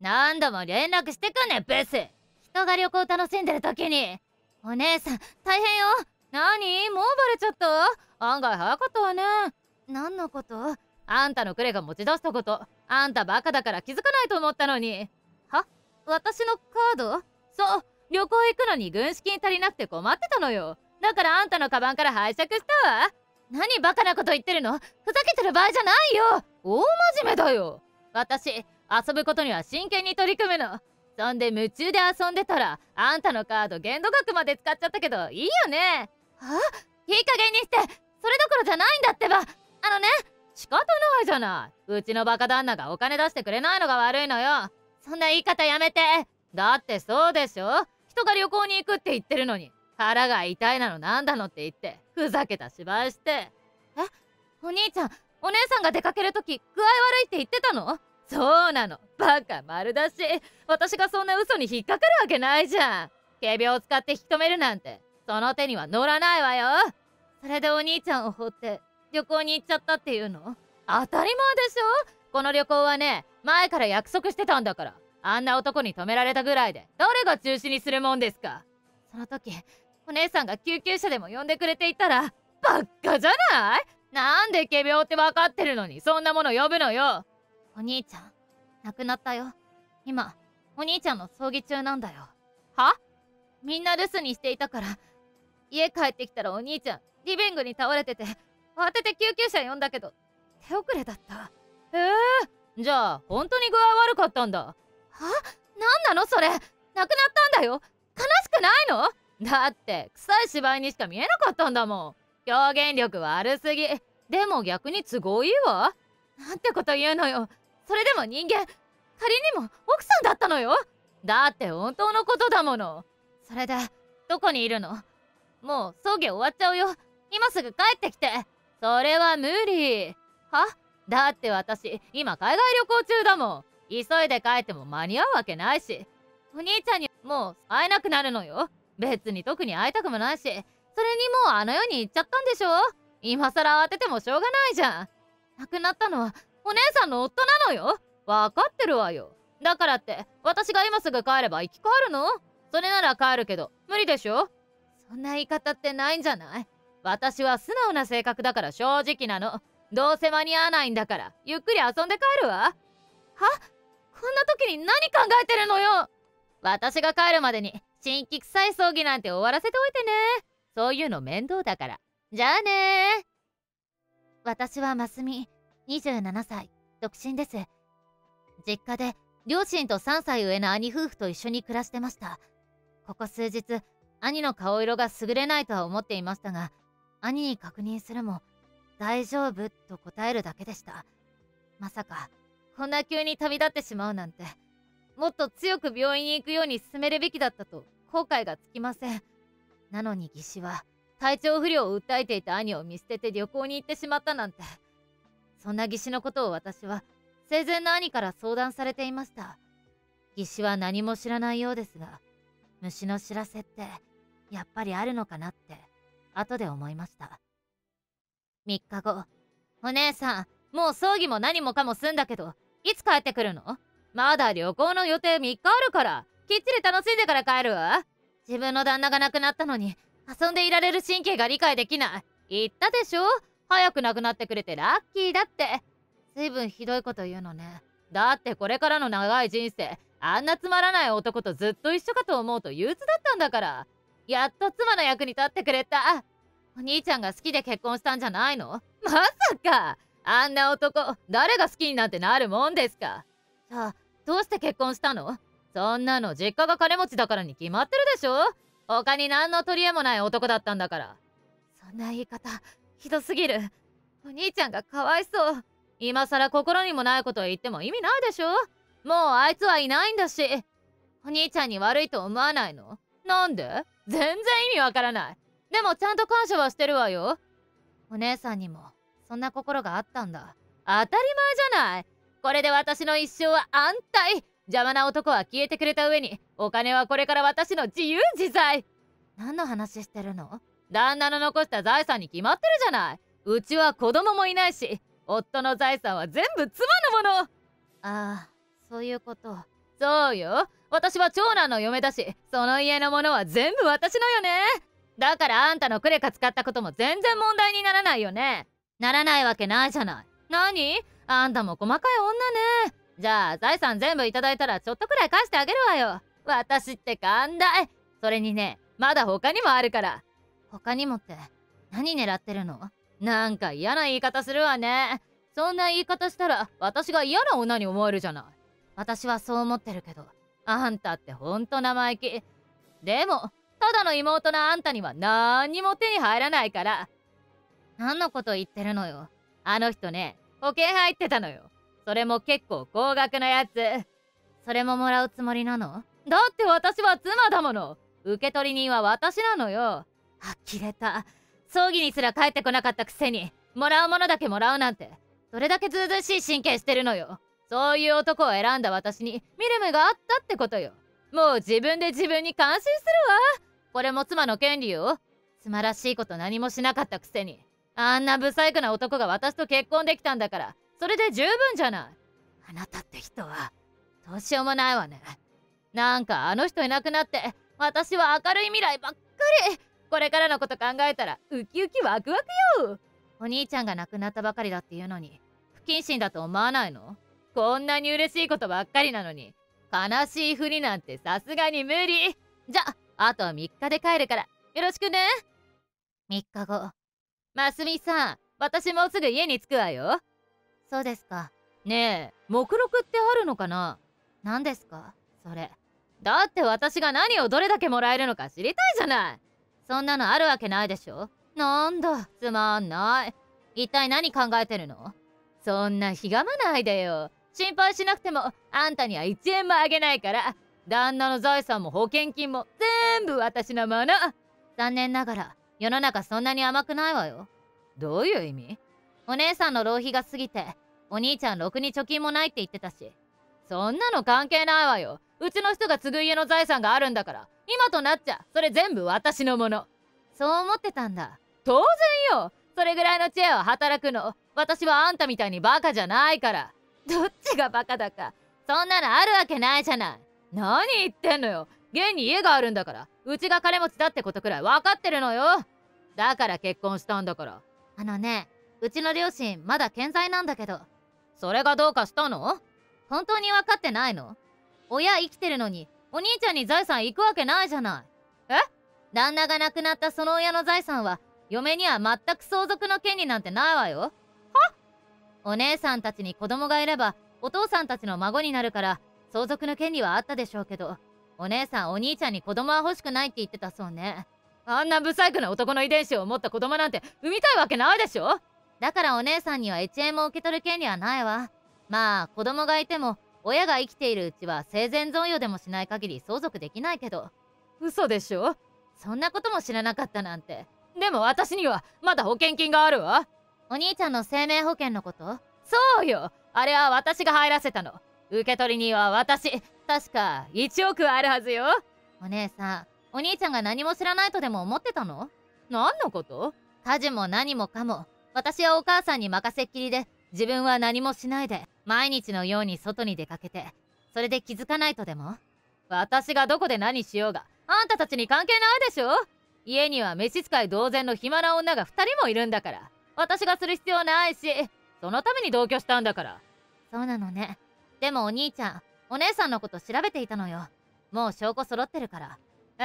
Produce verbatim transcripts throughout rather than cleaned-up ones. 何度も連絡してくんねんブス。人が旅行楽しんでる時に。お姉さん大変よ。何もうバレちゃった。案外早かったわね。何のこと？あんたのクレが持ち出したこと。あんたバカだから気づかないと思ったのに。は？私のカード？そう、旅行行くのに軍資金足りなくて困ってたのよ。だからあんたのカバンから拝借したわ。何バカなこと言ってるの。ふざけてる場合じゃないよ。大真面目だよ。私遊ぶことには真剣に取り組むの。そんで夢中で遊んでたらあんたのカード限度額まで使っちゃったけどいいよね。はあ、いい加減にして。それどころじゃないんだってば。あのね、仕方ないじゃない。うちのバカ旦那がお金出してくれないのが悪いのよ。そんな言い方やめて。だってそうでしょ、人が旅行に行くって言ってるのに腹が痛いなのなんだのって言ってふざけた芝居して。え、お兄ちゃんお姉さんが出かけるとき具合悪いって言ってたの？そうなの。バカ丸だし、私がそんな嘘に引っかかるわけないじゃん。仮病を使って引き止めるなんてその手には乗らないわよ。それでお兄ちゃんを放って旅行に行っちゃったっていうの？当たり前でしょ。この旅行はね、前から約束してたんだから。あんな男に止められたぐらいで誰が中止にするもんですか。その時お姉さんが救急車でも呼んでくれていたらバッカじゃない？なんで仮病って分かってるのにそんなもの呼ぶのよ。お兄ちゃん亡くなったよ。今お兄ちゃんの葬儀中なんだよ。は？みんな留守にしていたから家帰ってきたらお兄ちゃんリビングに倒れてて慌てて救急車呼んだけど手遅れだった。えー、じゃあ本当に具合悪かったんだ。は？なんなのそれ。亡くなったんだよ。悲しくないの？だって臭い芝居にしか見えなかったんだもん。表現力悪すぎ。でも逆に都合いいわ。なんてこと言うのよ。それでも人間、仮にも奥さんだったのよ。だって本当のことだもの。それでどこにいるの？もう葬儀終わっちゃうよ。今すぐ帰ってきて。それは無理。は？だって私今海外旅行中だもん。急いで帰っても間に合うわけないし、お兄ちゃんにもう会えなくなるのよ。別に特に会いたくもないし、それにもうあの世に行っちゃったんでしょ。今さら慌ててもしょうがないじゃん。亡くなったのはお姉さんの夫なのよ。分かってるわよ。だからって私が今すぐ帰れば生き返るの？それなら帰るけど無理でしょ。そんな言い方ってないんじゃない？私は素直な性格だから正直なの。どうせ間に合わないんだからゆっくり遊んで帰るわ。は？こんな時に何考えてるのよ。私が帰るまでに辛気臭い葬儀なんて終わらせておいてね。そういうの面倒だから。じゃあね。私はマスミ、にじゅうななさい、独身です。実家で両親とさんさい上の兄夫婦と一緒に暮らしてました。ここ数日兄の顔色が優れないとは思っていましたが、兄に確認するも大丈夫と答えるだけでした。まさかこんな急に旅立ってしまうなんて。もっと強く病院に行くように進めるべきだったと後悔がつきません。なのに技師は体調不良を訴えていた兄を見捨てて旅行に行ってしまったなんて。そんな技師のことを私は生前の兄から相談されていました。技師は何も知らないようですが、虫の知らせってやっぱりあるのかなって後で思いました。みっかご、お姉さんもう葬儀も何もかも済んだけどいつ帰ってくるの？まだ旅行の予定みっかあるからきっちり楽しんでから帰るわ。自分の旦那が亡くなったのに遊んでいられる神経が理解できない。言ったでしょ、早く亡くなってくれてラッキーだって。随分ひどいこと言うのね。だってこれからの長い人生あんなつまらない男とずっと一緒かと思うと憂鬱だったんだから。やっと妻の役に立ってくれた。お兄ちゃんが好きで結婚したんじゃないの？まさかあんな男誰が好きになんてなるもんですか。じゃあどうして結婚したの？そんなの実家が金持ちだからに決まってるでしょ。他に何の取り柄もない男だったんだから。そんな言い方ひどすぎる。お兄ちゃんがかわいそう。今さら心にもないことを言っても意味ないでしょ。もうあいつはいないんだし。お兄ちゃんに悪いと思わないの？なんで？全然意味わからない。でもちゃんと感謝はしてるわよ。お姉さんにもそんな心があったんだ。当たり前じゃない。これで私の一生は安泰。邪魔な男は消えてくれた上にお金はこれから私の自由自在。何の話してるの？旦那の残した財産に決まってるじゃない。うちは子供もいないし夫の財産は全部妻のもの。ああ、そういうこと。そうよ、私は長男の嫁だし、その家のものは全部私のよね。だからあんたのクレカ使ったことも全然問題にならないよね。ならないわけないじゃない。何？あんたも細かい女ね。じゃあ財産全部いただいたらちょっとくらい返してあげるわよ。私って寛大。それにね、まだ他にもあるから。他にもって何狙ってるの？なんか嫌な言い方するわね。そんな言い方したら私が嫌な女に思えるじゃない。私はそう思ってるけど、あんたってほんと生意気。でもただの妹のあんたには何にも手に入らないから。何のこと言ってるのよ。あの人ね、保険入ってたのよ。それも結構高額なやつ。それももらうつもりなの？だって私は妻だもの。受取人は私なのよ。呆れた。葬儀にすら帰ってこなかったくせに、もらうものだけもらうなんて、どれだけずうずうしい神経してるのよ。そういう男を選んだ私に見る目があったってことよ。もう自分で自分に感心するわ。これも妻の権利よ。つまらしいこと何もしなかったくせに、あんな不細工な男が私と結婚できたんだから、それで十分じゃない。あなたって人はどうしようもないわね。なんかあの人いなくなって私は明るい未来ばっかり。これからのこと考えたらウキウキワクワクよ。お兄ちゃんが亡くなったばかりだっていうのに不謹慎だと思わないの？こんなに嬉しいことばっかりなのに悲しいふりなんてさすがに無理。じゃああとみっかで帰るからよろしくね。みっかご。ますみさん、私もうすぐ家に着くわよ。そうですか。ねえ、目録ってあるのかな？何ですかそれ？だって私が何をどれだけもらえるのか知りたいじゃない。そんなのあるわけないでしょ。なんだつまんない。一体何考えてるの？そんなひがまないでよ。心配しなくてもあんたにはいちえんもあげないから。旦那の財産も保険金も全部私のもの。残念ながら世の中そんなに甘くないわよ。どういう意味？お姉さんの浪費が過ぎてお兄ちゃんろくに貯金もないって言ってたし。そんなの関係ないわよ。うちの人が継ぐ家の財産があるんだから、今となっちゃそれ全部私のもの。そう思ってたんだ。当然よ。それぐらいの知恵は働くの。私はあんたみたいにバカじゃないから。どっちがバカだか。そんなのあるわけないじゃない。何言ってんのよ。現に家があるんだから、うちが金持ちだってことくらい分かってるのよ。だから結婚したんだから。あのね、うちの両親まだ健在なんだけど。それがどうかしたの？本当に分かってないの？親生きてるのにお兄ちゃんに財産行くわけないじゃない。え？旦那が亡くなったその親の財産は嫁には全く相続の権利なんてないわよ。は？お姉さんたちに子供がいればお父さんたちの孫になるから相続の権利はあったでしょうけど、お姉さんお兄ちゃんに子供は欲しくないって言ってたそうね。あんな不細工な男の遺伝子を持った子供なんて産みたいわけないでしょ。だからお姉さんにはいちえんも受け取る権利はないわ。まあ子供がいても親が生きているうちは生前贈与でもしない限り相続できないけど。嘘でしょ。そんなことも知らなかったなんて。でも私にはまだ保険金があるわ。お兄ちゃんの生命保険のこと？そうよ、あれは私が入らせたの。受取人は私。確かいちおくあるはずよ。お姉さん、お兄ちゃんが何も知らないとでも思ってたの？何のこと？家事も何もかも私はお母さんに任せっきりで、自分は何もしないで毎日のように外に出かけて、それで気づかないとでも。私がどこで何しようがあんたたちに関係ないでしょ。家には召使い同然の暇な女がふたりもいるんだから、私がする必要ないし。そのために同居したんだから。そうなのね。でもお兄ちゃんお姉さんのこと調べていたのよ。もう証拠揃ってるから。え？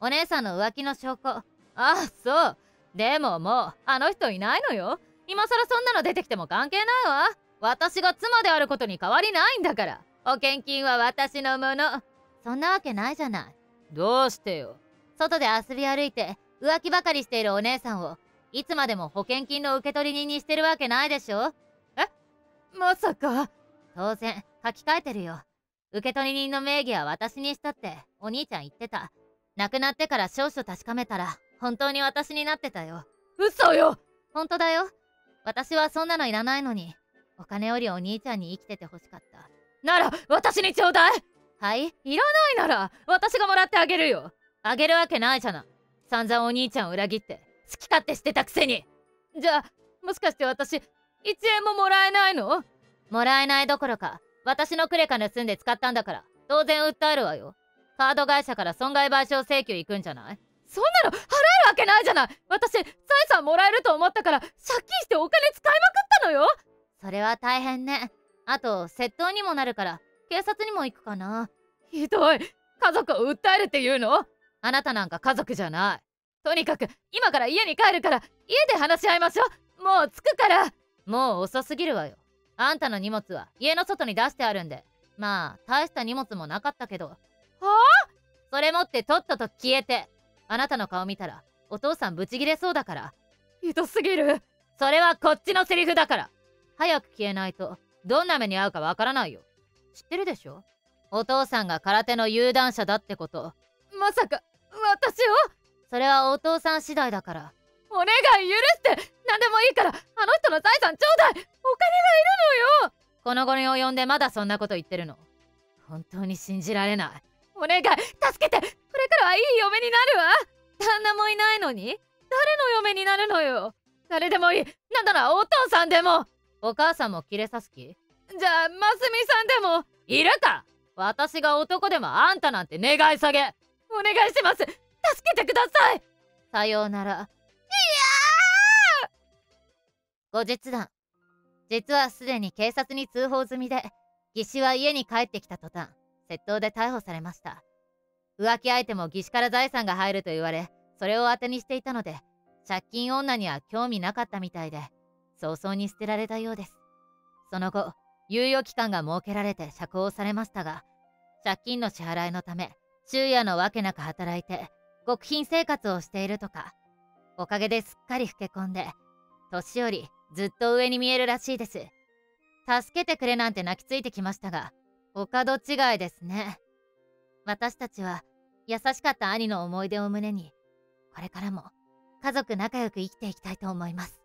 お姉さんの浮気の証拠。ああそう。でももうあの人いないのよ。今さらそんなの出てきても関係ないわ。私が妻であることに変わりないんだから。保険金は私のもの。そんなわけないじゃない。どうしてよ。外で遊び歩いて浮気ばかりしているお姉さんをいつまでも保険金の受取人にしてるわけないでしょ。え？まさか。当然書き換えてるよ。受取人の名義は私にしたってお兄ちゃん言ってた。亡くなってから少々確かめたら本当に私になってたよ。嘘よ。本当だよ。私はそんなのいらないのに、お金よりお兄ちゃんに生きててほしかった。なら私にちょうだい。はい？いらないなら私がもらってあげるよ。あげるわけないじゃない。散々お兄ちゃんを裏切って好き勝手してたくせに。じゃあもしかして私いちえんももらえないの？もらえないどころか私のクレカ盗んで使ったんだから、当然訴えるわよ。カード会社から損害賠償請求行くんじゃない？そんなの払えるわけないじゃない。私財産もらえると思ったから借金してお金使いまくったのよ。それは大変ね。あと窃盗にもなるから警察にも行くかな。ひどい。家族を訴えるっていうの？あなたなんか家族じゃない。とにかく今から家に帰るから家で話し合いましょう。もう着くから。もう遅すぎるわよ。あんたの荷物は家の外に出してあるんで。まあ大した荷物もなかったけど。はあ？それ持ってとっとと消えて。あなたの顔見たらお父さんブチギレそうだから。ひどすぎる。それはこっちのセリフだから。早く消えないとどんな目に遭うかわからないよ。知ってるでしょ、お父さんが空手の有段者だってこと。まさか私を？それはお父さん次第だから。お願い許して。何でもいいからあの人の財産ちょうだい。お金がいるのよ。この後に及んでまだそんなこと言ってるの、本当に信じられない。お願い助けて。これからはいい嫁になるわ。旦那もいないのに誰の嫁になるのよ。誰でもいい。なんならお父さんでも。お母さんもキレさす気？じゃあ真澄さんでもいるか。私が男でもあんたなんて願い下げ。お願いします。助けてください。さようなら。いやー！後日談。実はすでに警察に通報済みで、技師は家に帰ってきた途端、窃盗で逮捕されました。浮気相手も技師から財産が入ると言われ、それを当てにしていたので、借金女には興味なかったみたいで、早々に捨てられたようです。その後、猶予期間が設けられて釈放されましたが、借金の支払いのため、昼夜のわけなく働いて極貧生活をしているとか。おかげですっかり老け込んで年よりずっと上に見えるらしいです。助けてくれなんて泣きついてきましたが、お門違いですね。私たちは優しかった兄の思い出を胸に、これからも家族仲良く生きていきたいと思います。